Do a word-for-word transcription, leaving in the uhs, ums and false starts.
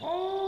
Oh!